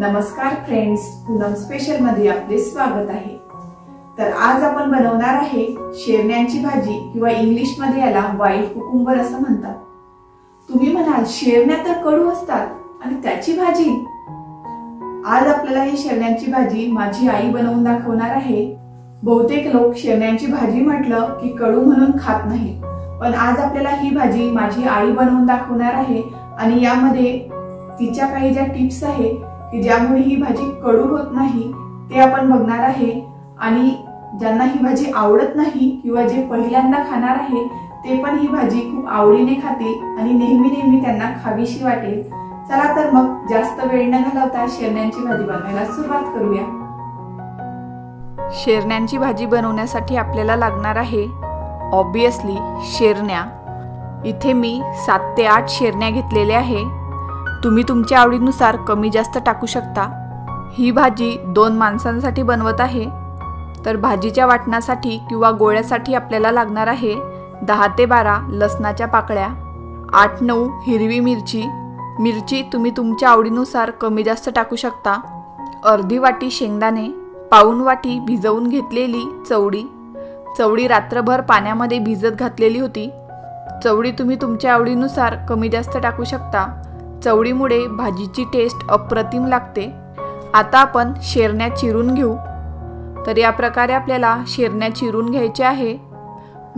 नमस्कार friends, Poonam special मध्ये आपले स्वागत आहे। तर आज आपण बनवणार आहे शेरण्यांची भाजी किंवा इंग्लिश मध्ये याला व्हाईट कुकुंबर असं म्हणतात। तुम्ही म्हणाल शेरण्या तर कडू असतात आणि त्याची भाजी। आज आपल्याला ही शेरण्यांची भाजी माझी आई बनवून दाखवणार आहे। बहुतेक लोक शेरण्यांची भाजी म्हटलं की कडू म्हणून खात नाही, पण आज आपल्याला ही भाजी माझी आई बनवून दाखवणार आहे आणि यामध्ये तिच्या काही ज्या टिप्स आहे की ज्यामुळे ही भाजी कडू होत नाही ते आपण बघणार आहे। आणि ज्यांना ही भाजी आवडत नाही किंवा जे पहिल्यांदा खाणार आहे ते पण ही भाजी खूप आवडीने खातील आणि नेहमी नेहमी त्यांना खावीशी वाटेल। चला तर मग जास्त वेळ न घालवता शेरण्यांची भाजी बनवायला सुरुवात करूया। शेरण्यांची भाजी बनवण्यासाठी आपल्याला लागणार आहे ऑब्वियसली शेरण्या। इथे मी 7 ते 8 शेरण्या घेतलेल्या आहे। तुम्ही तुमच्या आवडीनुसार कमी जास्त टाकू शकता। ही भाजी 2 माणसांसाठी बनवत आहे, तर भाजीच्या वाटणासाठी किंवा गोळ्यासाठी आपल्याला लागणार आहे 10 ते 12 लसणाच्या पाकळ्या, 8-9 हिरवी मिरची। मिरची तुम्ही तुमच्या आवडीनुसार कमी जास्त टाकू शकता। अर्धी वाटी शेंगदाणे, पाऊण वाटी भिजवून घेतलेली चवडी। चवडी रात्रभर पाण्यामध्ये भिजत घातलेली होती। चवडी तुम्ही तुमच्या आवडीनुसार कमी जास्त टाकू शकता। चवडीमुळे भाजीची टेस्ट अप्रतिम लागते। आता आपण शेरण्या चिरून घेऊ। तर या प्रकारे आपल्याला शेरण्या चिरून घ्यायचे आहे।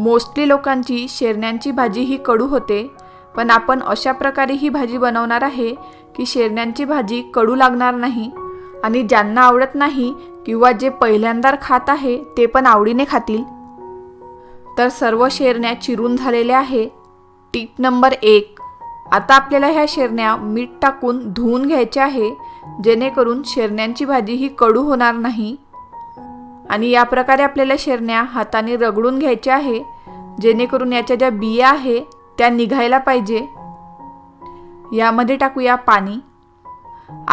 मोस्टली लोकांची शेरण्यांची भाजी ही कडू होते, पण आपण अशा प्रकारे ही भाजी बनवणार आहे की शेरण्यांची भाजी कडू लागणार नाही आणि ज्यांना आवडत नाही किंवा जे पहिल्यांदा खात आहे ते पण आवडीने खातील। तर सर्व शेरण्या चिरून झालेल्या आहे। टिप नंबर 1, आता आपल्याला ह्या शेरण्या मीठ टाकून धुवून घ्यायचे आहे, जेणेकरून शेरण्यांची भाजी ही कडू होणार नाही। आणि या प्रकारे आपल्याला शेरण्या हाताने रगडून घ्यायचे आहे, जेणेकरून याच्या ज्या बिया आहे त्या निघायला पाहिजे। यामध्ये टाकूया पाणी।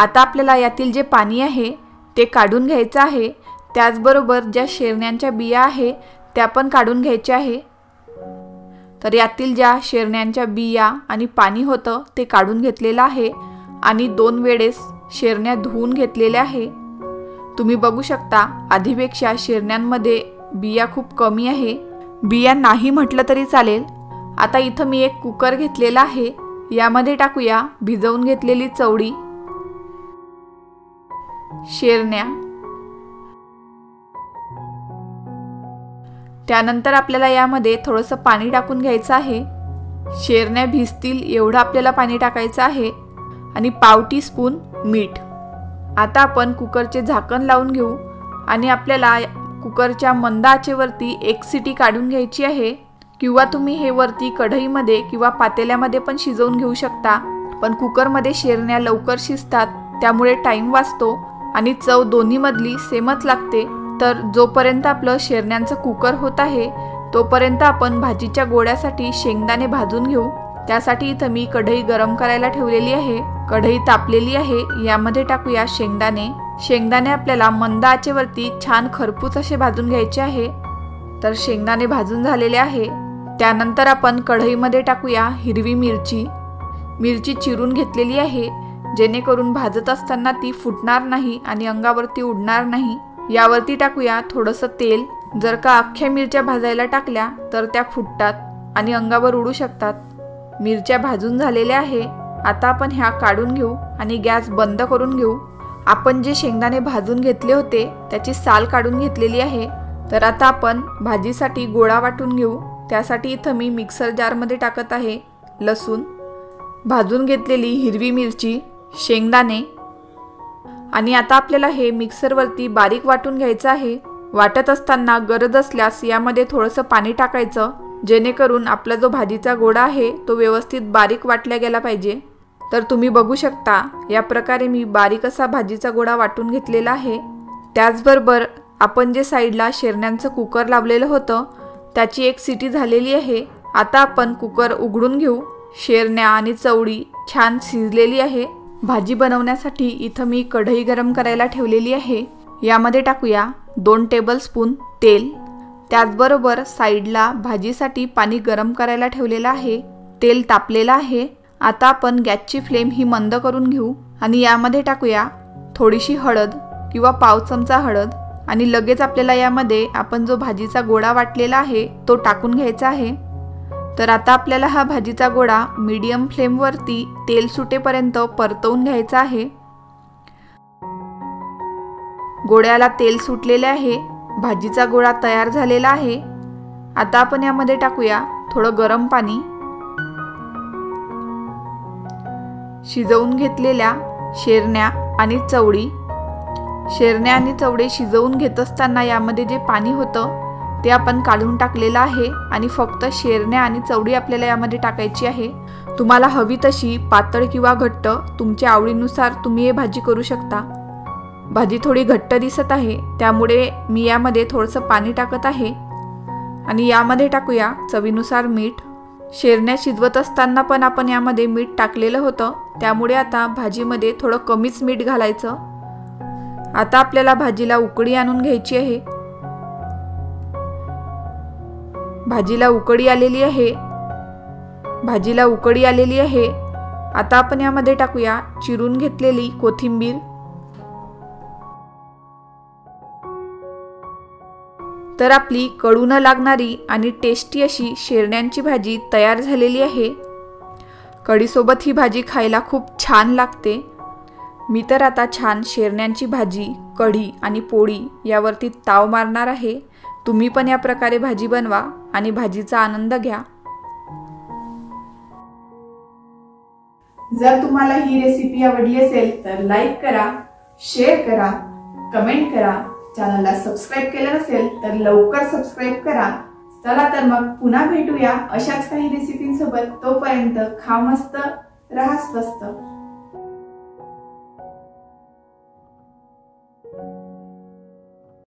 आता आपल्याला यातील जे पाणी आहे ते काढून घ्यायचं आहे। त्याचबरोबर ज्या शेरण्यांच्या बिया आहे त्या पण काढून घ्यायच्या आहे। तर यातील ज्या शेरण्यांच्या बिया आणि पाणी होतं ते काढून घेतलेलं आहे आणि 2 वेळेस शेरण्या धुवून घेतलेल्या आहे। तुम्ही बघू शकता आधीपेक्षा शेरण्यांमध्ये बिया खूप कमी आहे। बिया नाही म्हटलं तरी चालेल। आता इथं मी एक कुकर घेतलेला आहे। यामध्ये टाकूया भिजवून घेतलेली चवडी, शेरण्या, त्यानंतर आपल्याला यामध्ये थोडंसं पाणी टाकून घ्यायचं आहे। शेरण्या भिजतील एवढं आपल्याला पाणी टाकायचं आहे आणि पाव टीस्पून मीठ। आता आपण कुकरचे झाकण लावून घेऊ आणि आपल्याला कुकरच्या मंद आचेवरती एक सिटी काढून घ्यायची आहे। किंवा तुम्ही हे वरती कढईमध्ये किंवा पातेल्यामध्ये पण शिजवून घेऊ शकता, पण कुकरमध्ये शेरण्या लवकर शिजतात, त्यामुळे टाईम वाचतो आणि चव दोन्हीमधली सेमच लागते। तर जोपर्यंत आपलं शेरण्यांचं कुकर होत आहे तोपर्यंत आपण भाजीच्या गोळ्यासाठी शेंगदाणे भाजून घेऊ। त्यासाठी इथं मी कढई गरम करायला ठेवलेली आहे। कढई तापलेली आहे। यामध्ये टाकूया शेंगदाणे। शेंगदाणे आपल्याला मंद आचेवरती छान खरपूस असे भाजून घ्यायचे आहे। तर शेंगदाणे भाजून झालेले आहे। त्यानंतर आपण कढईमध्ये टाकूया हिरवी मिरची। मिरची चिरून घेतलेली आहे, जेणेकरून भाजत असताना ती फुटणार नाही आणि अंगावरती उडणार नाही। यावरती टाकूया थोडंसं तेल। जर का अख्ख्या मिरच्या भाजायला टाकल्या तर त्या फुटतात आणि अंगावर उडू शकतात। मिरच्या भाजून झालेल्या आहे। आता आपण ह्या काढून घेऊ आणि गॅस बंद करून घेऊ। आपण जे शेंगदाणे भाजून घेतले होते त्याची साल काढून घेतलेली आहे। तर आता आपण भाजीसाठी गोळा वाटून घेऊ। त्यासाठी इथं मी मिक्सर जारमध्ये टाकत आहे लसूण, भाजून घेतलेली हिरवी मिरची, शेंगदाणे। आणि आता आपल्याला हे मिक्सरवरती बारीक वाटून घ्यायचं आहे। वाटत असताना गरज असल्यास यामध्ये थोडंसं पाणी टाकायचं, जेणेकरून आपला जो भाजीचा गोळा आहे तो व्यवस्थित बारीक वाटला गेला पाहिजे। तर तुम्ही बघू शकता या प्रकारे मी बारीक असा भाजीचा गोळा वाटून घेतलेला आहे। त्याचबरोबर आपण जे साईडला शेरण्यांचं कुकर लावलेलं होतं त्याची एक सिटी झालेली आहे। आता आपण कुकर उघडून घेऊ। शेरण्या आणि चवडी छान शिजलेली आहे। भाजी बनवण्यासाठी इथं मी कढई गरम करायला ठेवलेली आहे। यामध्ये टाकूया 2 टेबलस्पून तेल। त्याचबरोबर साईडला भाजीसाठी पाणी गरम करायला ठेवलेलं आहे। तेल तापलेलं आहे। आता आपण गॅसची फ्लेम ही मंद करून घेऊ आणि यामध्ये टाकूया थोड़ीशी हळद किंवा पाव चमचा हळद आणि लगेच आपल्याला यामध्ये आपण जो भाजीचा गोडा वाटलेला आहे तो टाकून घ्यायचा आहे। तर आता आपल्याला हा भाजीचा गोडा मीडियम फ्लेम वरती तेल सुटेपर्यंत परतवून घ्यायचा आहे। गोड्याला तेल सुटलेले आहे, भाजीचा गोडा तयार झालेला आहे। आता आपण यामध्ये टाकूया थोडं गरम पाणी, शिजवून घेतलेल्या शेरण्या आणि चवडी। शेरण्या आणि चवडे शिजवून घेत असताना यामध्ये जे पाणी होतं ते आपण काढून टाकलेलं आहे आणि फक्त शेरण्या आणि चवडी आपल्याला यामध्ये टाकायची आहे। तुम्हाला हवी तशी पातळ किंवा घट्ट तुमच्या आवडीनुसार तुम्ही हे भाजी करू शकता। भाजी थोडी घट्ट दिसत आहे त्यामुळे मी यामध्ये थोडंसं पाणी टाकत आहे आणि यामध्ये टाकूया चवीनुसार मीठ। शेरण्या शिजवत असताना पण आपण यामध्ये मीठ टाकलेलं होतं त्यामुळे आता भाजीमध्ये थोडं कमीच मीठ घालायचं। आता आपल्याला भाजीला उकडी आणून घ्यायची आहे। भाजीला उकडी आलेली आहे, भाजीला उकडी आलेली आहे। आता आपण यामध्ये टाकूया चिरून घेतलेली कोथिंबीर। तर आपली कडू न लागणारी आणि टेस्टी अशी शेरण्यांची भाजी तयार झालेली आहे। कढीसोबत ही भाजी खायला खूप छान लागते। मी तर आता छान शेरण्यांची भाजी, कढी आणि पोळी यावरती ताव मारणार आहे। तुम्ही पण या प्रकारे भाजी बनवा आणि भाजीचा आनंद घ्या। जर तुम्हाला ही रेसिपी आवडली असेल तर लाईक करा, शेअर करा, कमेंट करा। चॅनलला सबस्क्राइब केलं नसेल तर लवकर सबस्क्राइब करा। चला तर मग पुन्हा भेटूया अशाच काही रेसिपींसोबत। तोपर्यंत खा मस्त, रहा स्वस्त।